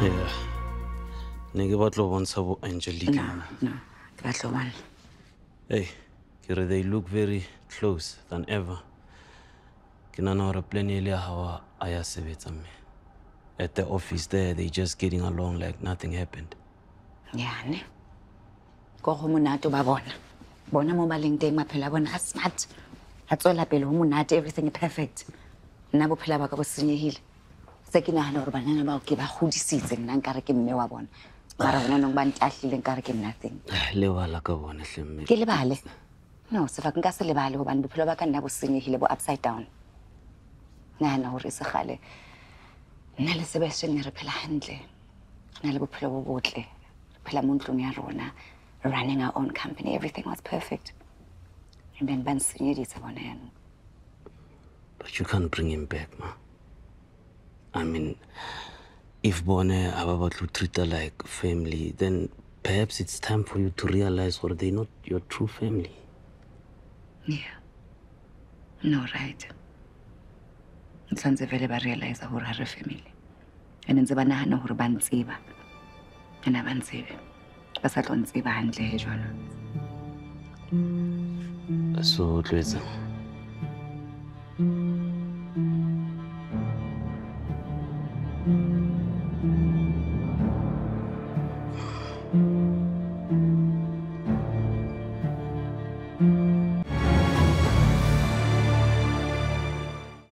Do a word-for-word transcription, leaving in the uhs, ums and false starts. Yeah. Nige batloban sabo Angelique. No, no. Batloban. Hey, kere they look very close than ever. Kina na ora plan ile hawa ayasebetsame. At the office there, they just getting along like nothing happened. Yeah, ne. Go home na to babona. Bona mo balengteng maphela bona smart. Hatsola pele ho monate everything perfect. Nna bophela ba ka bo senyehile. Se ke nahana hore bana ba ke ba godisitse nna nkare ke mme wa bona. Mara bona nong ba ntahlile nkare ke nothing. Lebala ka bona hle mme. Ke lebale. No, se fa nka se lebale ho bana bophelo ba ka nna bo senyehile bo upside down. Nahana hore se gale. Nna le Sebastian re phela handle. Nna le bophelo bo botle. Re phela mo ntlong ya rona. Running our own company, everything was perfect. And then Ben Sunny Savon. But you can't bring him back, ma. I mean, if Bonne are about to treat her like family, then perhaps it's time for you to realize were they not your true family. Yeah. No, right. Sounds available realize who are family. And in the banana who ban Siva. And I ban Siva. So, Luisa.